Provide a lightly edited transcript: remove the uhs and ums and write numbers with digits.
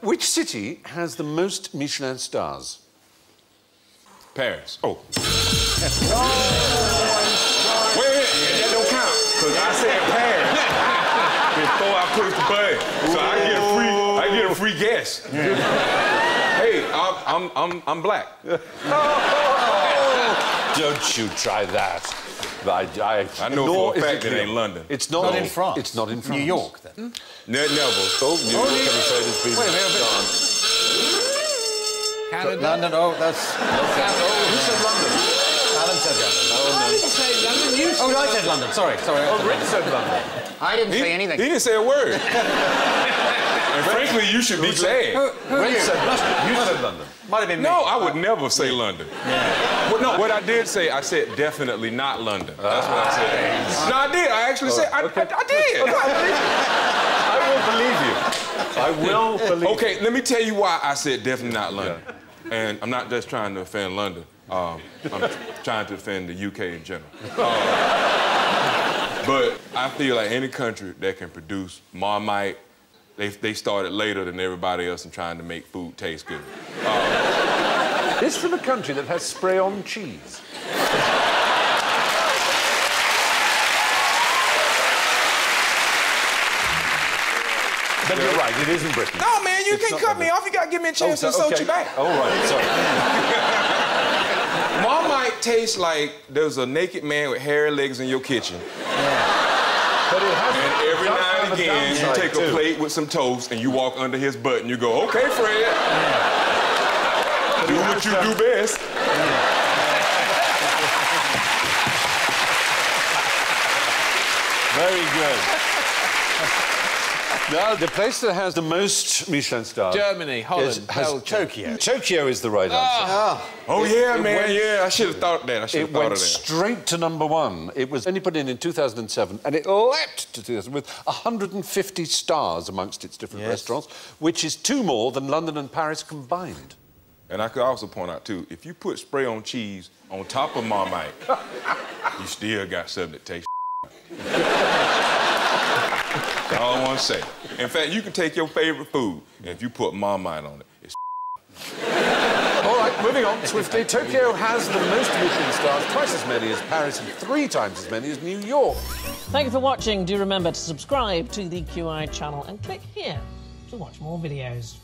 Which city has the most Michelin stars? Paris. Oh. Oh, wait, that don't count, because I said Paris before I pushed the button. So I get a free guess. Yeah. Hey, I'm black. Oh. Don't you try that. I know for a fact it ain't London. It's not in France. It's not in France. New York, then. Never. Oh, New York, I'm afraid, has been done. Canada. London, oh, that's... Who said London? Alan said London. Oh, I didn't say London. You said... Oh, I said London, sorry. Oh, Rick said London. I didn't say anything. He didn't say a word. And frankly, you should be glad. Rick said London. You said London. Might have been me. No, I would never say London. Yeah. Well, no, what I did say, I said definitely not London. That's what I said. No, I did. I actually said, I did. I will believe you. I will believe you. Okay, let me tell you why I said definitely not London. Yeah. And I'm not just trying to offend London. I'm trying to offend the UK in general. But I feel like any country that can produce Marmite, they started later than everybody else in trying to make food taste good. This from a country that has spray-on cheese. But you're right, it isn't Britain. No, man, you can't cut me off. You got to give me a chance to insult you back. All right, sorry. Marmite tastes like there's a naked man with hairy legs in your kitchen. But it has and every now and again, you take a plate with some toast and you walk under his butt and you go, okay, Fred, do what you do best. Very good. Now, the place that has the most Michelin stars... Germany, Holland, Belgium. Tokyo. Tokyo is the right answer. Oh, yeah, man, I should have thought of that. It went straight to #1. It was only put in 2007, and it leapt to 2000 with 150 stars amongst its different restaurants, which is 2 more than London and Paris combined. And I could also point out, too, if you put spray-on cheese on top of Marmite, you still got something that tastes That's all I want to say. In fact, you can take your favorite food, and if you put Marmite on it, it's All right, moving on swiftly. Tokyo has the most Michelin stars, twice as many as Paris and 3 times as many as New York. Thank you for watching. Do remember to subscribe to the QI channel and click here to watch more videos.